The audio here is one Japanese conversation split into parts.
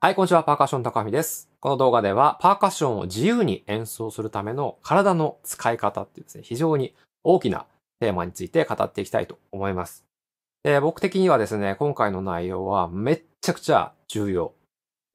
はい、こんにちは。パーカッション高文です。この動画では、パーカッションを自由に演奏するための体の使い方っていうですね、非常に大きなテーマについて語っていきたいと思います。で、僕的にはですね、今回の内容はめっちゃくちゃ重要。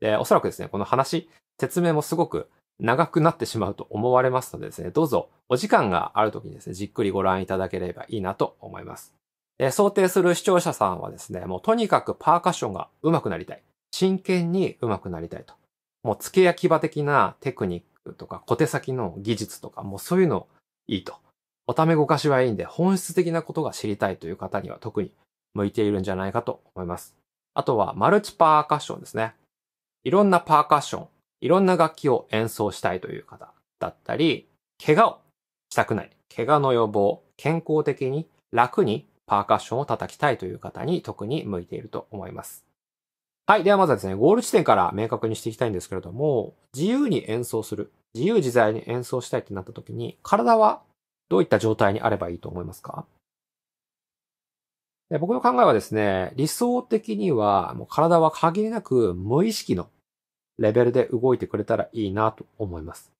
で、おそらくですね、この話、説明もすごく長くなってしまうと思われますのでですね、どうぞお時間があるときにですね、じっくりご覧いただければいいなと思います。で、想定する視聴者さんはですね、もうとにかくパーカッションが上手くなりたい。真剣に上手くなりたいと。もう付け焼き場的なテクニックとか小手先の技術とかもうそういうのいいと。おためごかしはいいんで本質的なことが知りたいという方には特に向いているんじゃないかと思います。あとはマルチパーカッションですね。いろんなパーカッション、いろんな楽器を演奏したいという方だったり、怪我をしたくない。怪我の予防、健康的に楽にパーカッションを叩きたいという方に特に向いていると思います。はい。ではまずはですね、ゴール地点から明確にしていきたいんですけれども、自由に演奏する。自由自在に演奏したいってなった時に、体はどういった状態にあればいいと思いますか？僕の考えはですね、理想的にはもう体は限りなく無意識のレベルで動いてくれたらいいなと思います。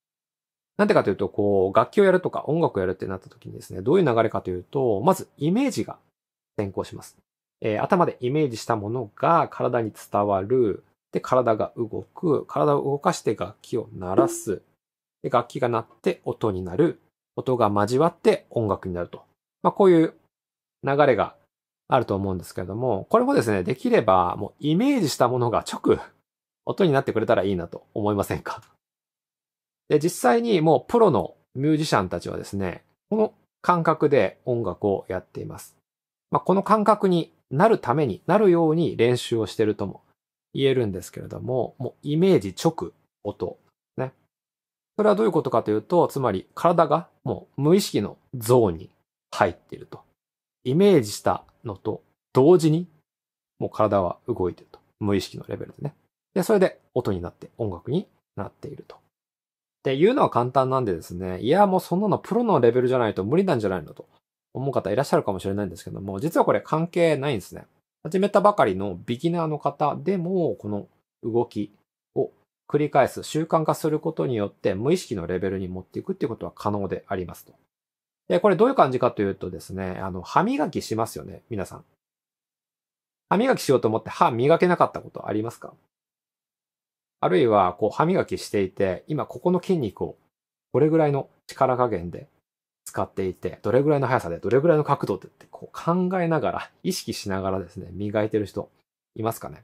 なんでかというと、こう、楽器をやるとか音楽をやるってなった時にですね、どういう流れかというと、まずイメージが先行します。頭でイメージしたものが体に伝わる。で、体が動く。体を動かして楽器を鳴らす。で、楽器が鳴って音になる。音が交わって音楽になると。まあ、こういう流れがあると思うんですけれども、これもですね、できればもうイメージしたものが直音になってくれたらいいなと思いませんか？で、実際にもうプロのミュージシャンたちはですね、この感覚で音楽をやっています。まあ、この感覚になるように練習をしてるとも言えるんですけれども、もうイメージ直音。ね。それはどういうことかというと、つまり体がもう無意識のゾーンに入っていると。イメージしたのと同時に、もう体は動いていると。無意識のレベルでね。で、それで音になって音楽になっていると。っていうのは簡単なんでですね、いや、もうそんなのプロのレベルじゃないと無理なんじゃないのと。思う方いらっしゃるかもしれないんですけども、実はこれ関係ないんですね。始めたばかりのビギナーの方でも、この動きを繰り返す、習慣化することによって無意識のレベルに持っていくっていうことは可能でありますと。で、これどういう感じかというとですね、歯磨きしますよね、皆さん。歯磨きしようと思って歯磨けなかったことありますか？あるいは、こう歯磨きしていて、今ここの筋肉をこれぐらいの力加減で使っていて、どれぐらいの速さで、どれぐらいの角度でってこう考えながら、意識しながらですね、磨いてる人いますかね？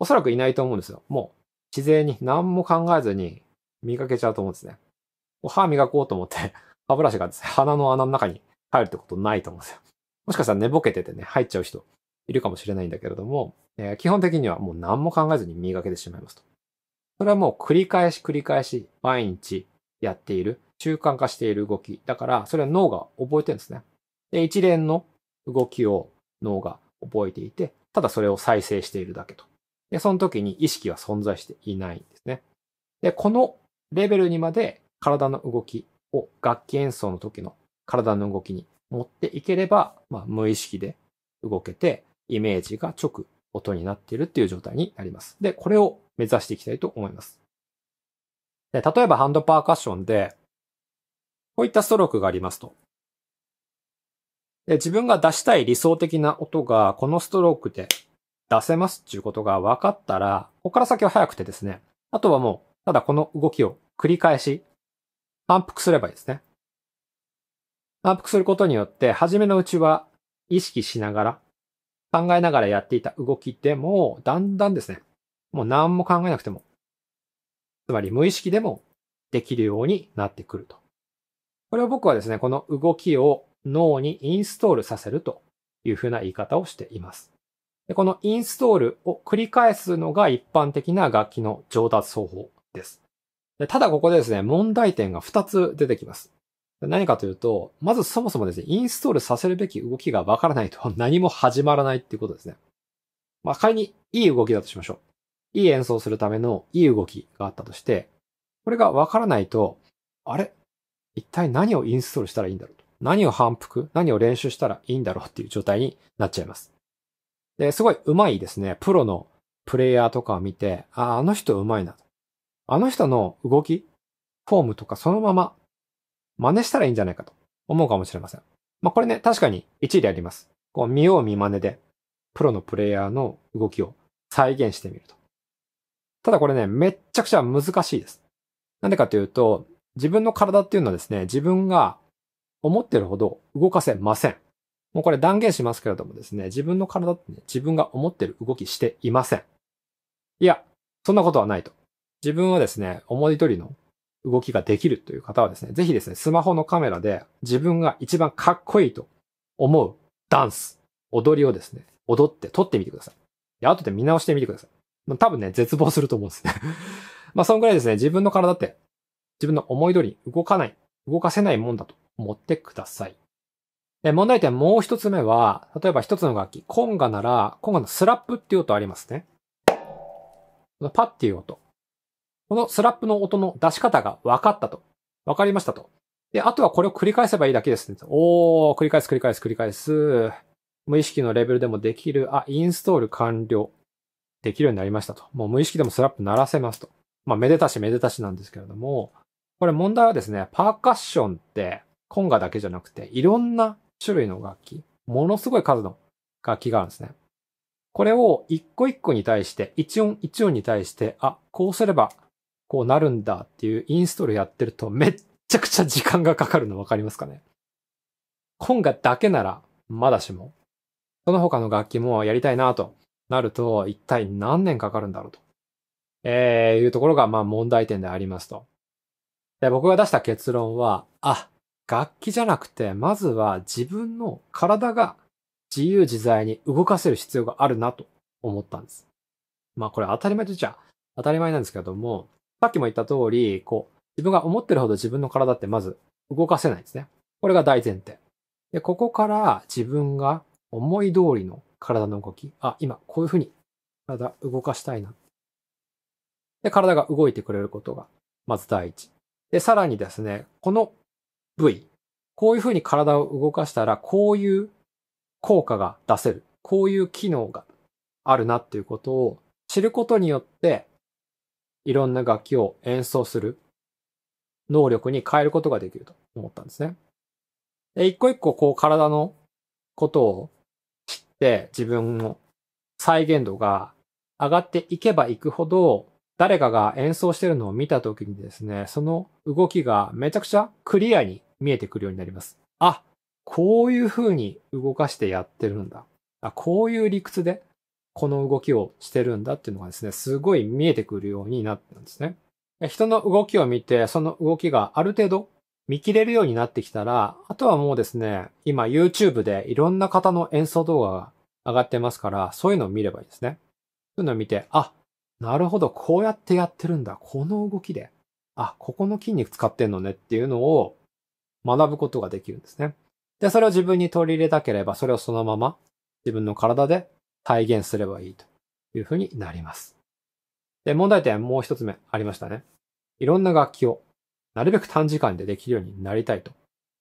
おそらくいないと思うんですよ。もう自然に何も考えずに磨けちゃうと思うんですね。歯磨こうと思って、歯ブラシがですね、鼻の穴の中に入るってことないと思うんですよ。もしかしたら寝ぼけててね、入っちゃう人いるかもしれないんだけれども、基本的にはもう何も考えずに磨けてしまいますと。それはもう繰り返し、毎日やっている。習慣化している動き。だから、それは脳が覚えてるんですね。で、一連の動きを脳が覚えていて、ただそれを再生しているだけと。で、その時に意識は存在していないんですね。で、このレベルにまで体の動きを楽器演奏の時の体の動きに持っていければ、まあ、無意識で動けて、イメージが直音になっているっていう状態になります。で、これを目指していきたいと思います。で、例えばハンドパーカッションで、こういったストロークがありますと。で、自分が出したい理想的な音がこのストロークで出せますっていうことが分かったら、ここから先は早くてですね、あとはもう、ただこの動きを繰り返し、反復すればいいですね。反復することによって、初めのうちは意識しながら、考えながらやっていた動きでも、だんだんですね、もう何も考えなくても、つまり無意識でもできるようになってくると。これを僕はですね、この動きを脳にインストールさせるというふうな言い方をしています。で、このインストールを繰り返すのが一般的な楽器の上達方法です。で、ただここでですね、問題点が2つ出てきます。何かというと、まずそもそもですね、インストールさせるべき動きがわからないと何も始まらないっていうことですね。まあ、仮にいい動きだとしましょう。いい演奏するためのいい動きがあったとして、これがわからないと、あれ？一体何をインストールしたらいいんだろうと。何を反復、何を練習したらいいんだろうっていう状態になっちゃいます。で、すごい上手いですね、プロのプレイヤーとかを見て、ああ、あの人うまいなと。あの人の動き、フォームとかそのまま真似したらいいんじゃないかと思うかもしれません。まあこれね、確かに一理あります。こう見よう見真似でプロのプレイヤーの動きを再現してみると。ただこれね、めっちゃくちゃ難しいです。なんでかというと、自分の体っていうのはですね、自分が思ってるほど動かせません。もうこれ断言しますけれどもですね、自分の体ってね、自分が思ってる動きしていません。いや、そんなことはないと。自分はですね、思い通りの動きができるという方はですね、ぜひですね、スマホのカメラで自分が一番かっこいいと思うダンス、踊りをですね、踊って撮ってみてください。で、後で見直してみてください。多分ね、絶望すると思うんですね。まあ、そんくらいですね、自分の体って自分の思い通りに動かせないもんだと思ってください。で、問題点もう一つ目は、例えば一つの楽器、コンガなら、コンガのスラップっていう音ありますね。このパッっていう音。このスラップの音の出し方が分かったと。分かりましたと。で、あとはこれを繰り返せばいいだけですね。おー、繰り返す。無意識のレベルでもできる。あ、インストール完了。できるようになりましたと。もう無意識でもスラップ鳴らせますと。まあ、めでたしなんですけれども、これ問題はですね、パーカッションって、コンガだけじゃなくて、いろんな種類の楽器、ものすごい数の楽器があるんですね。これを一個一個に対して、一音一音に対して、あ、こうすればこうなるんだっていうインストールやってるとめっちゃくちゃ時間がかかるの分かりますかね。コンガだけならまだしも、その他の楽器もやりたいなとなると、一体何年かかるんだろうと、いうところがまあ問題点でありますと。で、僕が出した結論は、あ、楽器じゃなくて、まずは自分の体が自由自在に動かせる必要があるなと思ったんです。まあこれ当たり前なんですけれども、さっきも言った通り、こう、自分が思ってるほど自分の体ってまず動かせないんですね。これが大前提。で、ここから自分が思い通りの体の動き、あ、今こういうふうに体動かしたいな。で、体が動いてくれることが、まず第一。で、さらにですね、この部位。こういう風に体を動かしたら、こういう効果が出せる。こういう機能があるなっていうことを知ることによって、いろんな楽器を演奏する能力に変えることができると思ったんですね。で、一個一個こう体のことを知って、自分の再現度が上がっていけばいくほど、誰かが演奏してるのを見たときにですね、その動きがめちゃくちゃクリアに見えてくるようになります。あ、こういう風に動かしてやってるんだ。あ、こういう理屈でこの動きをしてるんだっていうのがですね、すごい見えてくるようになったんですね。人の動きを見て、その動きがある程度見切れるようになってきたら、あとはもうですね、今 YouTube でいろんな方の演奏動画が上がってますから、そういうのを見ればいいですね。そういうのを見て、あ、なるほど、こうやってやってるんだ。この動きで。あ、ここの筋肉使ってんのねっていうのを学ぶことができるんですね。で、それを自分に取り入れたければ、それをそのまま自分の体で体現すればいいというふうになります。で、問題点もう一つ目ありましたね。いろんな楽器をなるべく短時間でできるようになりたいと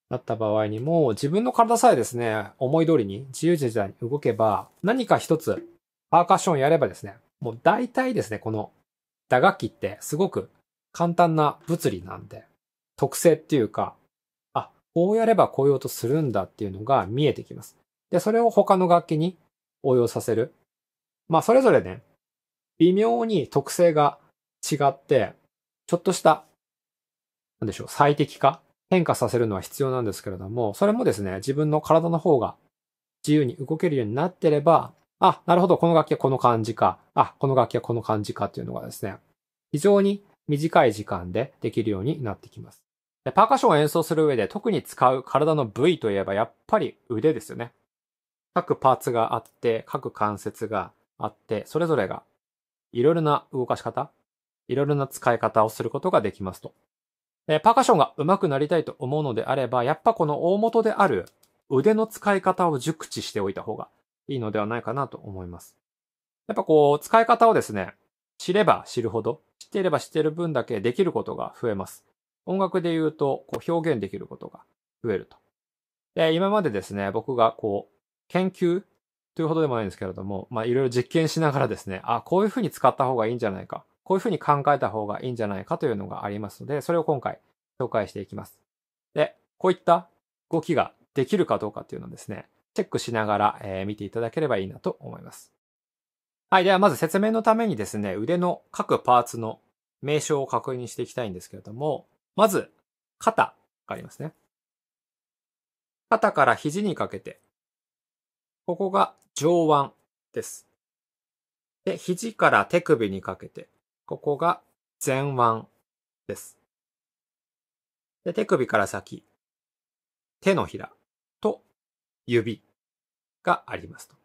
なった場合にも、自分の体さえですね、思い通りに自由自在に動けば、何か一つパーカッションやればですね、もう大体ですね、この打楽器ってすごく簡単な物理なんで、特性っていうか、あ、こうやればこういう音するんだっていうのが見えてきます。で、それを他の楽器に応用させる。まあ、それぞれね、微妙に特性が違って、ちょっとした、なんでしょう、最適化、変化させるのは必要なんですけれども、それもですね、自分の体の方が自由に動けるようになってれば、あ、なるほど、この楽器はこの感じか。あ、この楽器はこの感じかっていうのがですね、非常に短い時間でできるようになってきます。で、パーカッションを演奏する上で特に使う体の部位といえばやっぱり腕ですよね。各パーツがあって、各関節があって、それぞれがいろいろな動かし方、いろいろな使い方をすることができますと。で、パーカッションが上手くなりたいと思うのであれば、やっぱこの大元である腕の使い方を熟知しておいた方がいいのではないかなと思います。やっぱこう、使い方をですね、知れば知るほど、知っていれば知っている分だけできることが増えます。音楽で言うと、こう、表現できることが増えると。で、今までですね、僕がこう、研究というほどでもないんですけれども、まあいろいろ実験しながらですね、あ、こういうふうに使った方がいいんじゃないか、こういうふうに考えた方がいいんじゃないかというのがありますので、それを今回紹介していきます。で、こういった動きができるかどうかというのをですね、チェックしながら、見ていただければいいなと思います。はい。ではまず説明のためにですね、腕の各パーツの名称を確認していきたいんですけれども、まず、肩がありますね。肩から肘にかけて、ここが上腕です。で、肘から手首にかけて、ここが前腕です。で、手首から先、手のひらと指がありますと。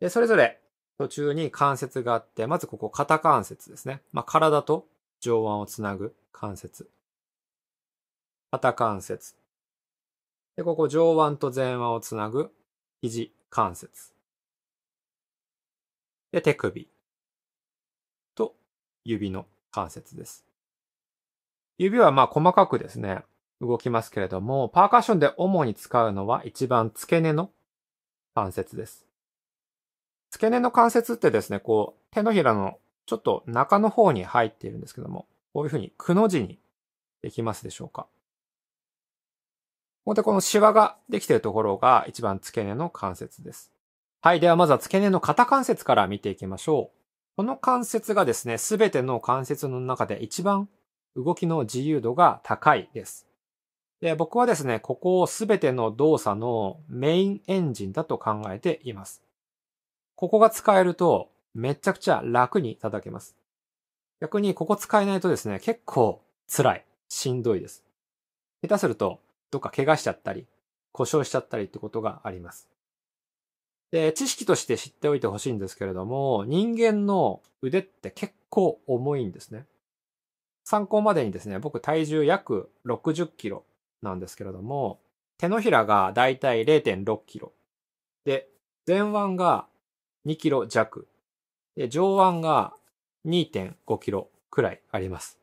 で、それぞれ途中に関節があって、まずここ肩関節ですね。まあ、体と上腕をつなぐ関節。肩関節。で、ここ上腕と前腕をつなぐ肘関節。で、手首と指の関節です。指はまあ細かくですね、動きますけれども、パーカッションで主に使うのは一番付け根の関節です。付け根の関節ってですね、こう手のひらのちょっと中の方に入っているんですけども、こういうふうにくの字にできますでしょうか。ここでこのシワができているところが一番付け根の関節です。はい。ではまずは付け根の肩関節から見ていきましょう。この関節がですね、すべての関節の中で一番動きの自由度が高いです。で、僕はですね、ここをすべての動作のメインエンジンだと考えています。ここが使えるとめちゃくちゃ楽に叩けます。逆にここ使えないとですね、結構辛い、しんどいです。下手するとどっか怪我しちゃったり、故障しちゃったりってことがあります。で、知識として知っておいてほしいんですけれども、人間の腕って結構重いんですね。参考までにですね、僕体重約60キロなんですけれども、手のひらがだいたい 0.6 キロ。で、前腕が2キロ弱。で、上腕が 2.5 キロくらいあります。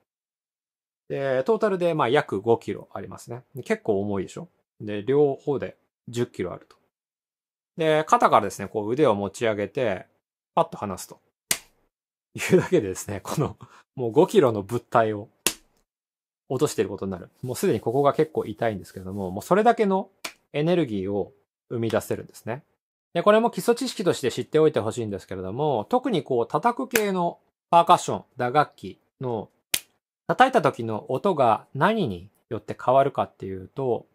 で、トータルでまあ約5キロありますね。結構重いでしょ。で、両方で10キロあると。で、肩からですね、こう腕を持ち上げて、パッと離すと。いうだけでですね、このもう5キロの物体を落としていることになる。もうすでにここが結構痛いんですけれども、もうそれだけのエネルギーを生み出せるんですね。で、これも基礎知識として知っておいてほしいんですけれども、特にこう叩く系のパーカッション、打楽器の叩いた時の音が何によって変わるかっていうと、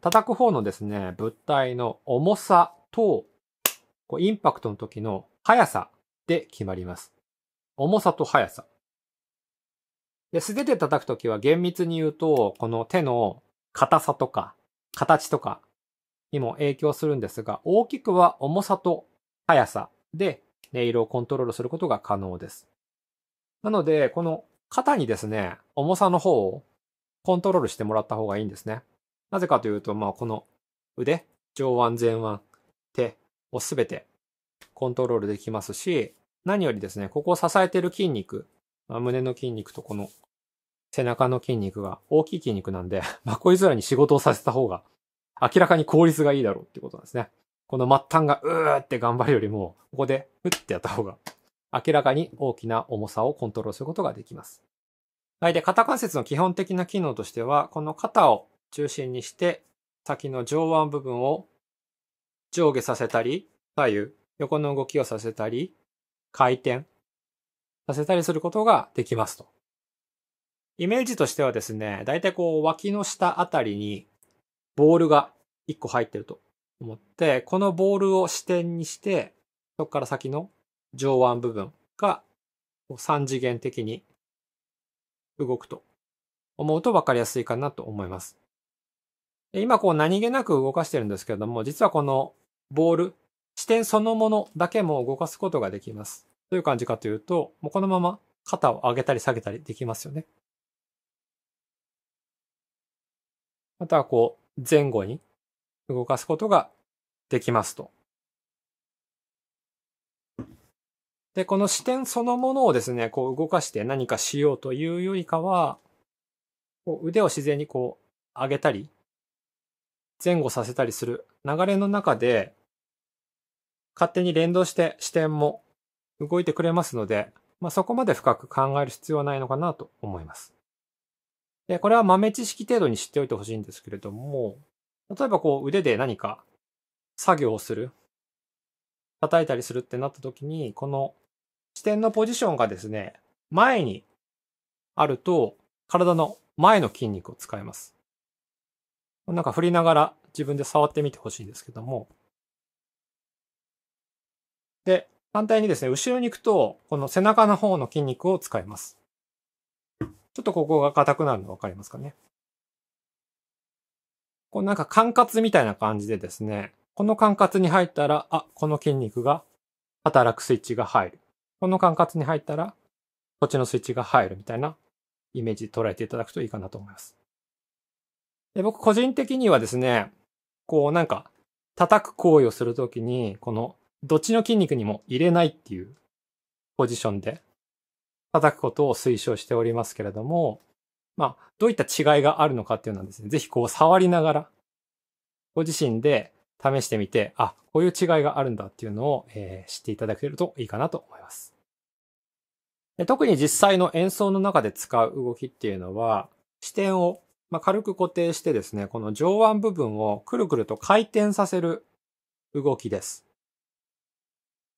叩く方のですね、物体の重さと、こうインパクトの時の速さで決まります。重さと速さ。で、素手で叩くときは厳密に言うと、この手の硬さとか、形とかにも影響するんですが、大きくは重さと速さで音色をコントロールすることが可能です。なので、この肩にですね、重さの方をコントロールしてもらった方がいいんですね。なぜかというと、まあ、この腕、上腕、前腕、手をすべてコントロールできますし、何よりですね、ここを支えている筋肉、まあ、胸の筋肉とこの背中の筋肉が大きい筋肉なんで、まあ、こいつらに仕事をさせた方が明らかに効率がいいだろうっていうことなんですね。この末端がうーって頑張るよりも、ここでうってやった方が明らかに大きな重さをコントロールすることができます。はい。で、肩関節の基本的な機能としては、この肩を中心にして、先の上腕部分を上下させたり、左右、横の動きをさせたり、回転させたりすることができますと。イメージとしてはですね、だいたいこう脇の下あたりにボールが1個入ってると思って、このボールを支点にして、そこから先の上腕部分が3次元的に動くと思うと分かりやすいかなと思います。今こう何気なく動かしてるんですけれども、実はこのボール、支点そのものだけも動かすことができます。どういう感じかというと、もうこのまま肩を上げたり下げたりできますよね。またはこう前後に動かすことができますと。で、この視点そのものをですね、こう動かして何かしようというよりかは、こう腕を自然にこう上げたり、前後させたりする流れの中で、勝手に連動して視点も動いてくれますので、そこまで深く考える必要はないのかなと思います。で、これは豆知識程度に知っておいてほしいんですけれども、例えばこう腕で何か作業をする、叩いたりするってなった時に、この視点のポジションがですね、前にあると体の前の筋肉を使います。なんか振りながら自分で触ってみてほしいんですけども。で、反対にですね、後ろに行くと、この背中の方の筋肉を使います。ちょっとここが硬くなるの分かりますかね。こうなんか管轄みたいな感じでですね、この管轄に入ったら、あ、この筋肉が働くスイッチが入る。この管轄に入ったら、こっちのスイッチが入るみたいなイメージ捉えていただくといいかなと思います。で、僕個人的にはですね、こうなんか叩く行為をするときに、このどっちの筋肉にも入れないっていうポジションで叩くことを推奨しておりますけれども、どういった違いがあるのかっていうのはですね、ぜひこう触りながら、ご自身で試してみて、あ、こういう違いがあるんだっていうのを、知っていただけるといいかなと思います。で、特に実際の演奏の中で使う動きっていうのは、視点を軽く固定してですね、この上腕部分をくるくると回転させる動きです。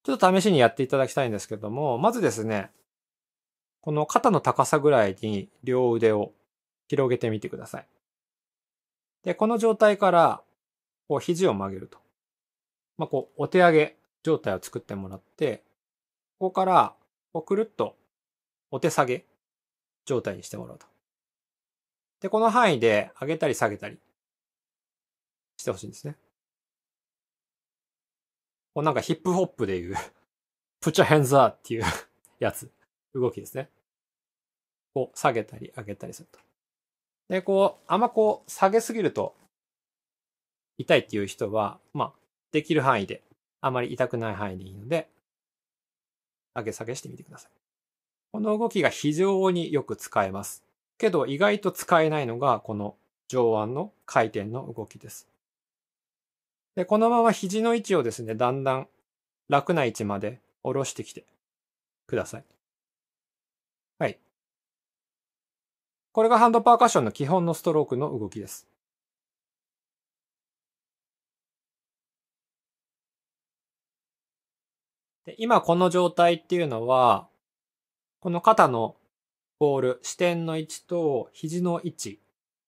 ちょっと試しにやっていただきたいんですけども、まずですね、この肩の高さぐらいに両腕を広げてみてください。で、この状態からこう肘を曲げると。こうお手上げ状態を作ってもらって、ここからこうくるっとお手下げ状態にしてもらうと。で、この範囲で上げたり下げたりしてほしいんですね。こうなんかヒップホップでいう、put your hands up っていうやつ。動きですね。こう下げたり上げたりすると。で、こう、あんまこう下げすぎると痛いっていう人は、できる範囲で、あまり痛くない範囲でいいので、上げ下げしてみてください。この動きが非常によく使えます。けど意外と使えないのが、この上腕の回転の動きです。で、このまま肘の位置をですね、だんだん楽な位置まで下ろしてきてください。はい。これがハンドパーカッションの基本のストロークの動きです。で、今この状態っていうのは、この肩のボール、支点の位置と肘の位置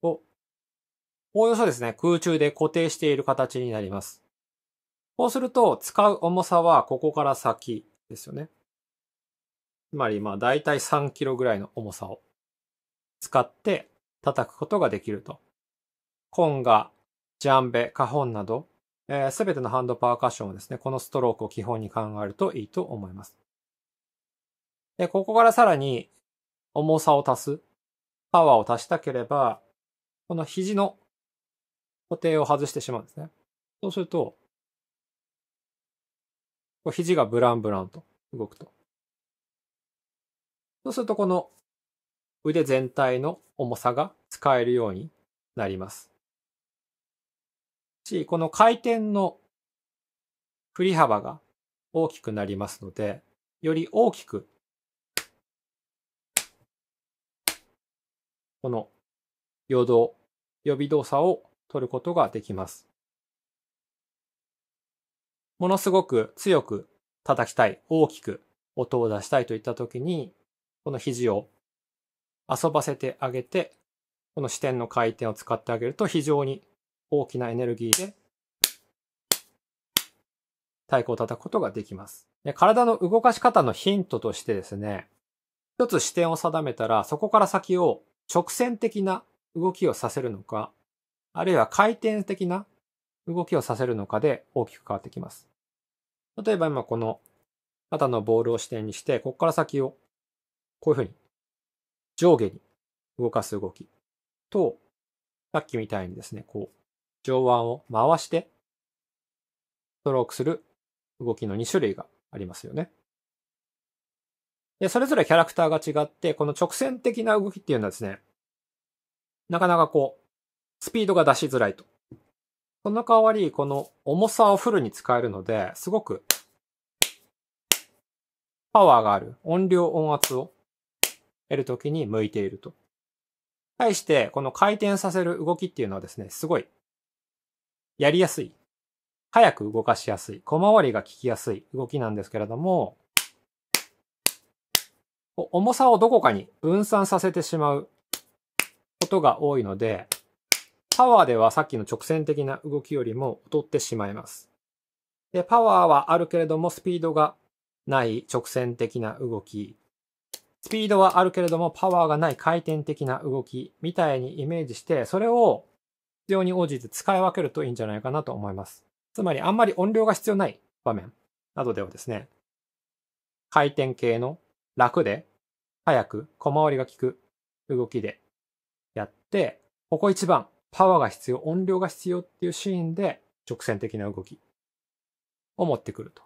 を、おおよそですね、空中で固定している形になります。こうすると、使う重さはここから先ですよね。つまり、だいたい3キロぐらいの重さを使って叩くことができると。コンガ、ジャンベ、カホンなど、すべてのハンドパーカッションをですね、このストロークを基本に考えるといいと思います。で、ここからさらに重さを足す、パワーを足したければ、この肘の固定を外してしまうんですね。そうすると、肘がブランブランと動くと。そうするとこの腕全体の重さが使えるようになります。この回転の振り幅が大きくなりますので、より大きく、この余動、予備動作を取ることができます。ものすごく強く叩きたい、大きく音を出したいといったときに、この肘を遊ばせてあげて、この支点の回転を使ってあげると非常に大きなエネルギーで太鼓を叩くことができます。で、体の動かし方のヒントとしてですね、一つ支点を定めたらそこから先を直線的な動きをさせるのか、あるいは回転的な動きをさせるのかで大きく変わってきます。例えば今この肩のボールを支点にして、ここから先をこういうふうに上下に動かす動きと、さっきみたいにですね、こう上腕を回してストロークする動きの2種類がありますよね。で、それぞれキャラクターが違って、この直線的な動きっていうのはですね、なかなかこうスピードが出しづらいと。その代わり、この重さをフルに使えるので、すごくパワーがある音量音圧を得るときに向いていると。対して、この回転させる動きっていうのはですね、すごいやりやすい。早く動かしやすい。小回りが効きやすい動きなんですけれども、重さをどこかに分散させてしまうことが多いので、パワーではさっきの直線的な動きよりも劣ってしまいます。で、パワーはあるけれどもスピードがない直線的な動き、スピードはあるけれどもパワーがない回転的な動きみたいにイメージして、それを必要に応じて使い分けるといいんじゃないかなと思います。つまりあんまり音量が必要ない場面などではですね、回転系の楽で、早く、小回りが利く動きでやって、ここ一番、パワーが必要、音量が必要っていうシーンで直線的な動きを持ってくると。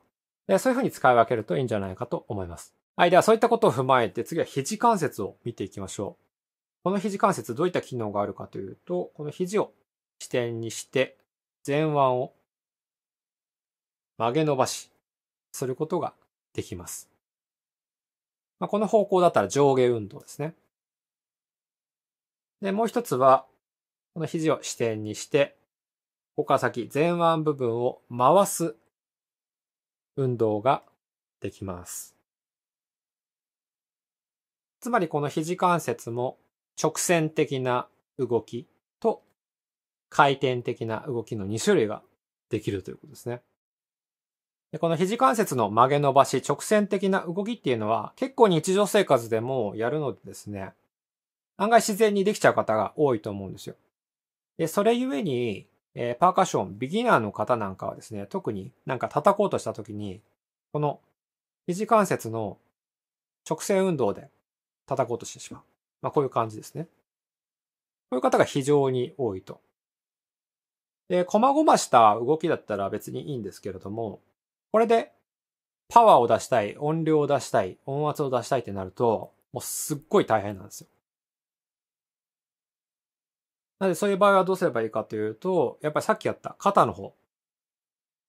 で、そういうふうに使い分けるといいんじゃないかと思います。はい、ではそういったことを踏まえて次は肘関節を見ていきましょう。この肘関節どういった機能があるかというと、この肘を支点にして前腕を曲げ伸ばしすることができます。まあ、この方向だったら上下運動ですね。で、もう一つは、この肘を支点にして、ここから先、前腕部分を回す運動ができます。つまりこの肘関節も直線的な動きと回転的な動きの2種類ができるということですね。で、この肘関節の曲げ伸ばし、直線的な動きっていうのは結構日常生活でもやるのでですね、案外自然にできちゃう方が多いと思うんですよ。で、それゆえに、パーカッション、ビギナーの方なんかはですね、特になんか叩こうとした時に、この肘関節の直線運動で叩こうとしてしまう。まあこういう感じですね。こういう方が非常に多いと。で、細々した動きだったら別にいいんですけれども、これでパワーを出したい、音量を出したい、音圧を出したいってなると、もうすっごい大変なんですよ。なのでそういう場合はどうすればいいかというと、やっぱりさっきやった肩の方。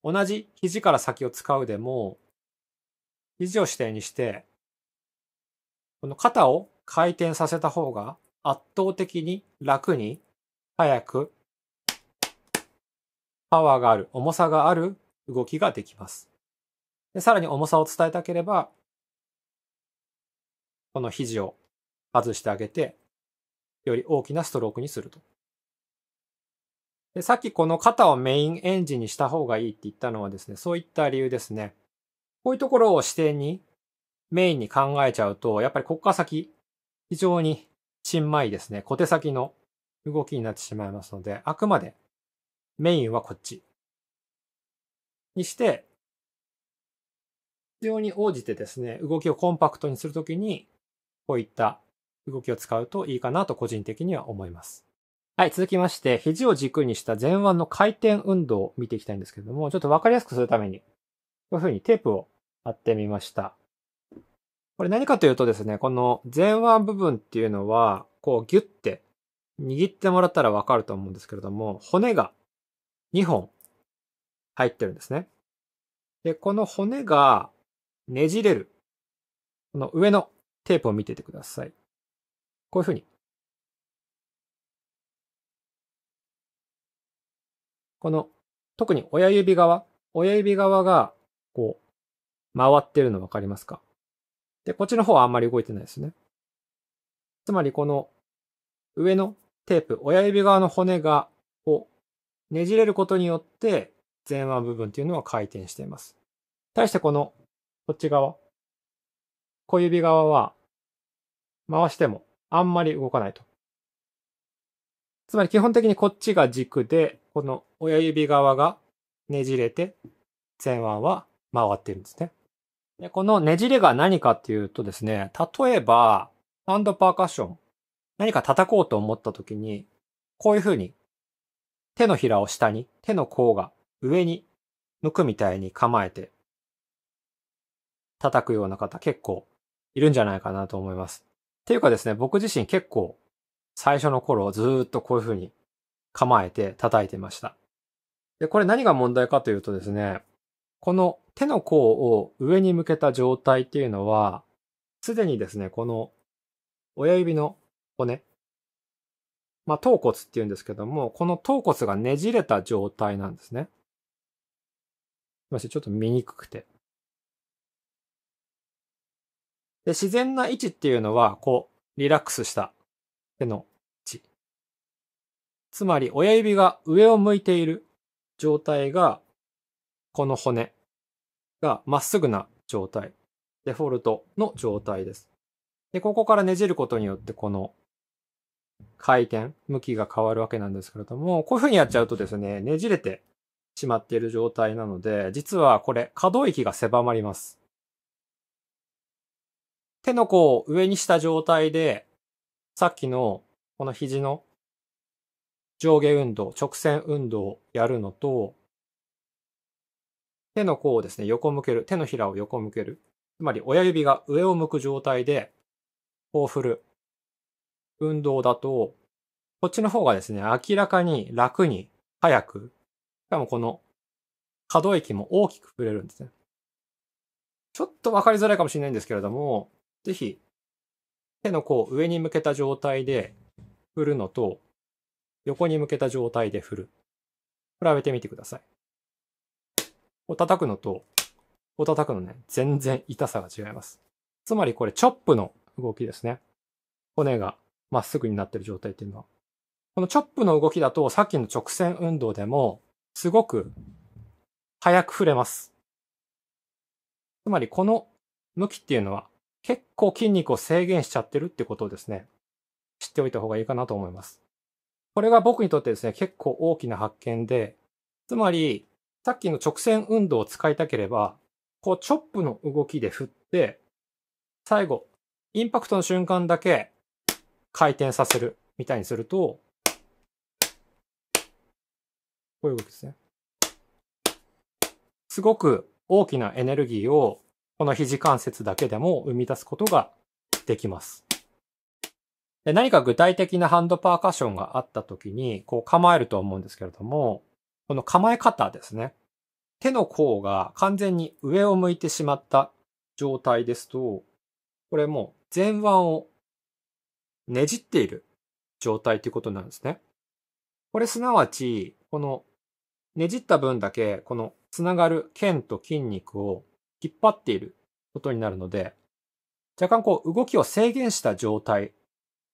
同じ肘から先を使うでも、肘を支点にして、この肩を回転させた方が圧倒的に楽に、早く、パワーがある、重さがある動きができます。で、さらに重さを伝えたければ、この肘を外してあげて、より大きなストロークにすると。で、さっきこの肩をメインエンジンにした方がいいって言ったのはですね、そういった理由ですね。こういうところを視点に、メインに考えちゃうと、やっぱりここから先、非常にちんまいですね、小手先の動きになってしまいますので、あくまでメインはこっちにして、必要に応じてですね、動きをコンパクトにするときに、こういった動きを使うといいかなと個人的には思います。はい、続きまして、肘を軸にした前腕の回転運動を見ていきたいんですけれども、ちょっとわかりやすくするために、こういうふうにテープを貼ってみました。これ何かというとですね、この前腕部分っていうのは、こうギュッて握ってもらったらわかると思うんですけれども、骨が2本入ってるんですね。で、この骨がねじれる。この上のテープを見ててください。こういうふうに。この、特に親指側が、こう、回ってるの分かりますか？で、こっちの方はあんまり動いてないですね。つまり、この、上のテープ、親指側の骨が、こう、ねじれることによって、前腕部分っていうのは回転しています。対して、この、こっち側、小指側は、回しても、あんまり動かないと。つまり基本的にこっちが軸で、この親指側がねじれて、前腕は回ってるんですね。で、このねじれが何かっていうとですね、例えば、ハンドパーカッション、何か叩こうと思った時に、こういう風に、手のひらを下に、手の甲が上に向くみたいに構えて、叩くような方結構いるんじゃないかなと思います。っていうかですね、僕自身結構最初の頃ずーっとこういう風に構えて叩いてました。で、これ何が問題かというとですね、この手の甲を上に向けた状態っていうのは、すでにですね、この親指の骨、頭骨っていうんですけども、この頭骨がねじれた状態なんですね。すみません、ちょっと見にくくて。で、自然な位置っていうのは、こう、リラックスした手の位置。つまり、親指が上を向いている状態が、この骨がまっすぐな状態。デフォルトの状態です。で、ここからねじることによって、この、回転、向きが変わるわけなんですけれども、こういうふうにやっちゃうとですね、ねじれてしまっている状態なので、実はこれ、可動域が狭まります。手の甲を上にした状態で、さっきのこの肘の上下運動、直線運動をやるのと、手の甲をですね、横向ける、手のひらを横向ける。つまり親指が上を向く状態で、こう振る運動だと、こっちの方がですね、明らかに楽に、早く、しかもこの可動域も大きく振れるんですね。ちょっとわかりづらいかもしれないんですけれども、ぜひ、手の甲を上に向けた状態で振るのと、横に向けた状態で振る。比べてみてください。こう叩くのと、こう叩くのね、全然痛さが違います。つまりこれ、チョップの動きですね。骨が。まっすぐになってる状態っていうのは。このチョップの動きだと、さっきの直線運動でも、すごく、早く振れます。つまり、この向きっていうのは、結構筋肉を制限しちゃってるってことをですね、知っておいた方がいいかなと思います。これが僕にとってですね、結構大きな発見で、つまり、さっきの直線運動を使いたければ、こう、チョップの動きで振って、最後、インパクトの瞬間だけ、回転させるみたいにすると、こういう動きですね。すごく大きなエネルギーをこの肘関節だけでも生み出すことができます。で、何か具体的なハンドパーカッションがあった時にこう構えると思うんですけれども、この構え方ですね。手の甲が完全に上を向いてしまった状態ですと、これもう前腕をねじっている状態ということなんですね。これすなわち、このねじった分だけ、このつながる腱と筋肉を引っ張っていることになるので、若干こう動きを制限した状態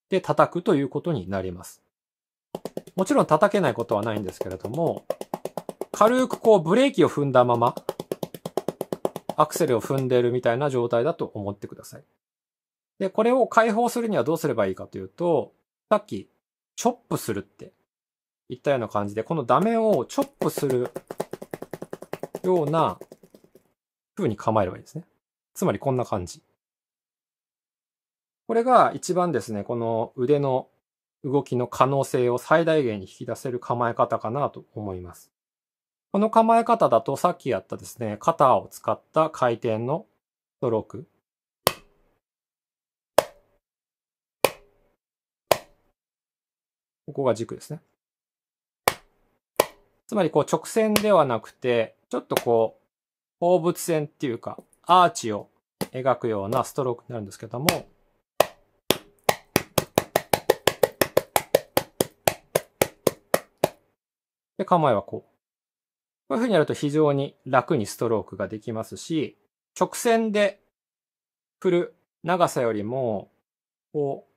で叩くということになります。もちろん叩けないことはないんですけれども、軽くこうブレーキを踏んだまま、アクセルを踏んでいるみたいな状態だと思ってください。で、これを解放するにはどうすればいいかというと、さっき、チョップするって言ったような感じで、この座面をチョップするような風に構えればいいですね。つまりこんな感じ。これが一番ですね、この腕の動きの可能性を最大限に引き出せる構え方かなと思います。この構え方だとさっきやったですね、肩を使った回転のストローク。ここが軸ですね。つまりこう直線ではなくて、ちょっとこう、放物線っていうか、アーチを描くようなストロークになるんですけども、で、構えはこう。こういう風にやると非常に楽にストロークができますし、直線で振る長さよりも、こう、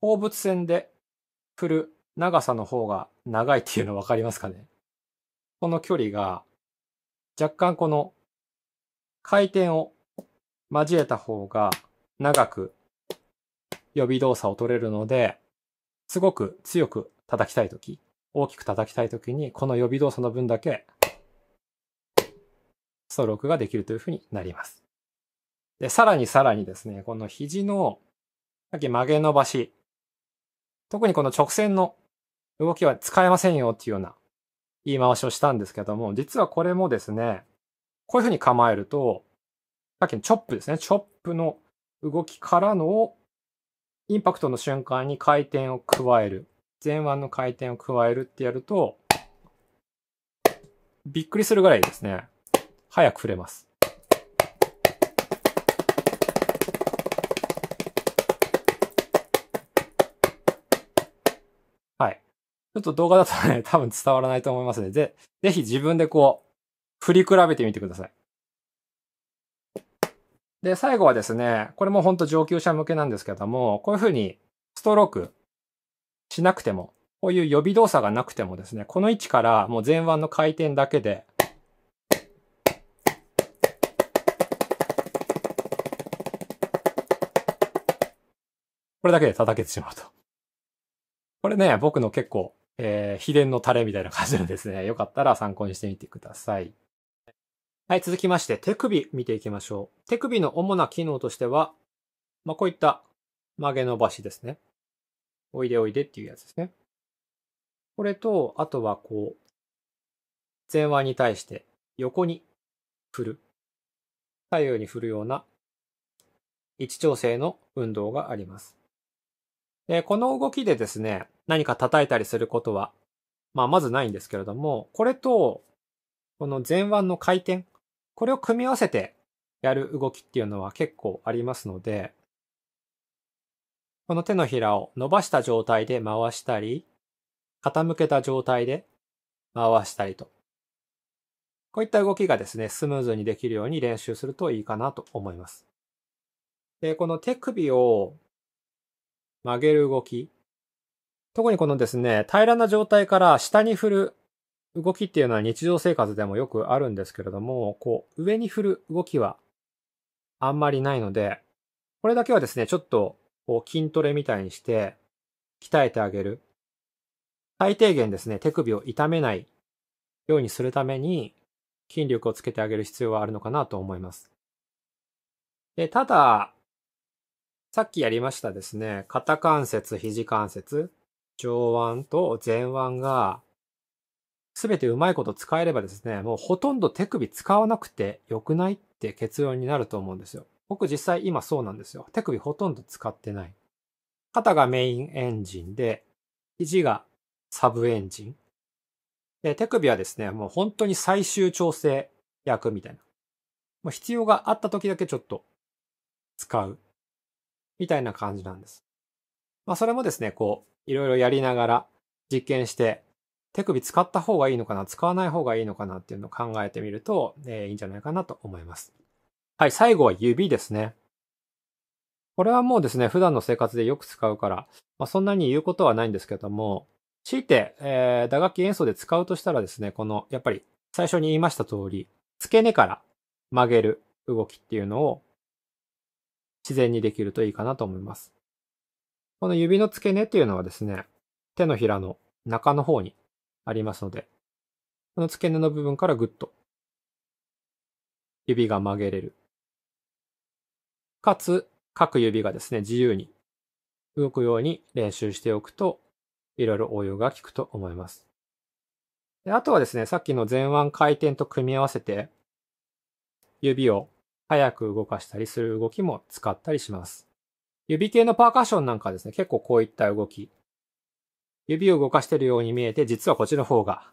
放物線で振る長さの方が長いっていうの分かりますかね。この距離が若干この回転を交えた方が長く予備動作を取れるので、すごく強く叩きたいとき、大きく叩きたいときに、この予備動作の分だけストロークができるというふうになります。で、さらにですね、この肘のさっき曲げ伸ばし、特にこの直線の動きは使えませんよっていうような言い回しをしたんですけども、実はこれもですね、こういうふうに構えると、さっきのチョップですね、チョップの動きからのインパクトの瞬間に回転を加える、前腕の回転を加えるってやると、びっくりするぐらいですね、早く振れます。はい。ちょっと動画だとね、多分伝わらないと思いますね。で、ぜひ自分でこう、振り比べてみてください。で、最後はですね、これも本当上級者向けなんですけども、こういうふうにストロークしなくても、こういう予備動作がなくてもですね、この位置からもう前腕の回転だけで、これだけで叩けてしまうと。これね、僕の結構、秘伝のタレみたいな感じなんですね。よかったら参考にしてみてください。はい、続きまして手首見ていきましょう。手首の主な機能としては、まあ、こういった曲げ伸ばしですね。おいでおいでっていうやつですね。これと、あとはこう、前腕に対して横に振る。左右に振るような位置調整の運動があります。で、この動きでですね、何か叩いたりすることは、まあ、まずないんですけれども、これと、この前腕の回転。これを組み合わせてやる動きっていうのは結構ありますので、この手のひらを伸ばした状態で回したり、傾けた状態で回したりと。こういった動きがですね、スムーズにできるように練習するといいかなと思います。で、この手首を曲げる動き。特にこのですね、平らな状態から下に振る動きっていうのは日常生活でもよくあるんですけれども、こう、上に振る動きはあんまりないので、これだけはですね、ちょっとこう筋トレみたいにして鍛えてあげる。最低限ですね、手首を痛めないようにするために筋力をつけてあげる必要はあるのかなと思います。で、ただ、さっきやりましたですね、肩関節、肘関節、上腕と前腕がすべてうまいこと使えればですね、もうほとんど手首使わなくてよくないって結論になると思うんですよ。僕実際今そうなんですよ。手首ほとんど使ってない。肩がメインエンジンで、肘がサブエンジン。で、手首はですね、もう本当に最終調整役みたいな。もう必要があった時だけちょっと使う。みたいな感じなんです。まあそれもですね、こう、いろいろやりながら実験して、手首使った方がいいのかな、使わない方がいいのかなっていうのを考えてみると、いいんじゃないかなと思います。はい、最後は指ですね。これはもうですね、普段の生活でよく使うから、まあ、そんなに言うことはないんですけども、強いて、打楽器演奏で使うとしたらですね、この、やっぱり最初に言いました通り、付け根から曲げる動きっていうのを自然にできるといいかなと思います。この指の付け根っていうのはですね、手のひらの中の方にありますので、この付け根の部分からぐっと指が曲げれる。かつ、各指がですね、自由に動くように練習しておくと、いろいろ応用が効くと思います。で、あとはですね、さっきの前腕回転と組み合わせて、指を早く動かしたりする動きも使ったりします。指系のパーカッションなんかですね、結構こういった動き、指を動かしているように見えて、実はこっちの方が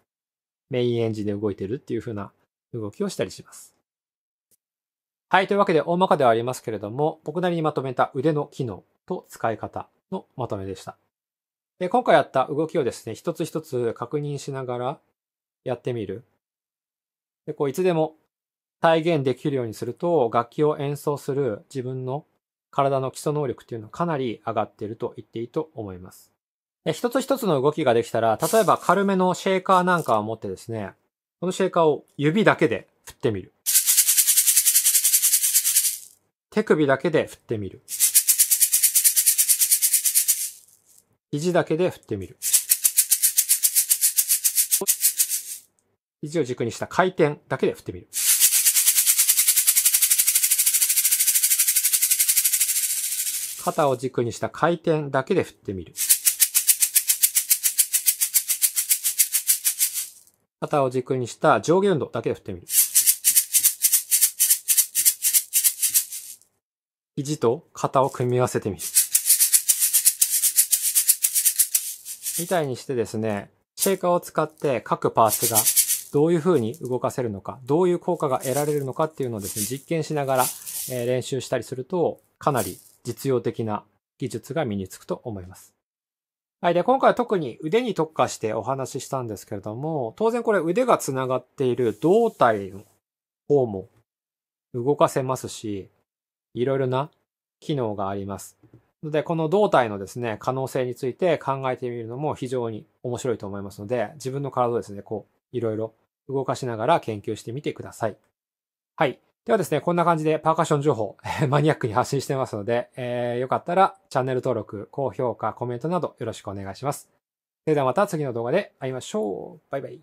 メインエンジンで動いてるっていう風な動きをしたりします。はい。というわけで、大まかではありますけれども、僕なりにまとめた腕の機能と使い方のまとめでした。で、今回やった動きをですね、一つ一つ確認しながらやってみる。で、こう、いつでも体現できるようにすると、楽器を演奏する自分の体の基礎能力っていうのはかなり上がっていると言っていいと思います。一つ一つの動きができたら、例えば軽めのシェーカーなんかを持ってですね、このシェーカーを指だけで振ってみる。手首だけで振ってみる。肘だけで振ってみる。肘を軸にした回転だけで振ってみる。肩を軸にした回転だけで振ってみる。肩を軸にした上下運動だけで振ってみる。肘と肩を組み合わせてみる。みたいにしてですね、シェーカーを使って各パーツがどういうふうに動かせるのか、どういう効果が得られるのかっていうのをですね、実験しながら練習したりすると、かなり実用的な技術が身につくと思います。はい。で、今回は特に腕に特化してお話ししたんですけれども、当然これ腕がつながっている胴体の方も動かせますし、いろいろな機能があります。ので、この胴体のですね、可能性について考えてみるのも非常に面白いと思いますので、自分の体をですね、こう、いろいろ動かしながら研究してみてください。はい。ではですね、こんな感じでパーカッション情報、マニアックに発信してますので、よかったらチャンネル登録、高評価、コメントなどよろしくお願いします。それではまた次の動画で会いましょう。バイバイ。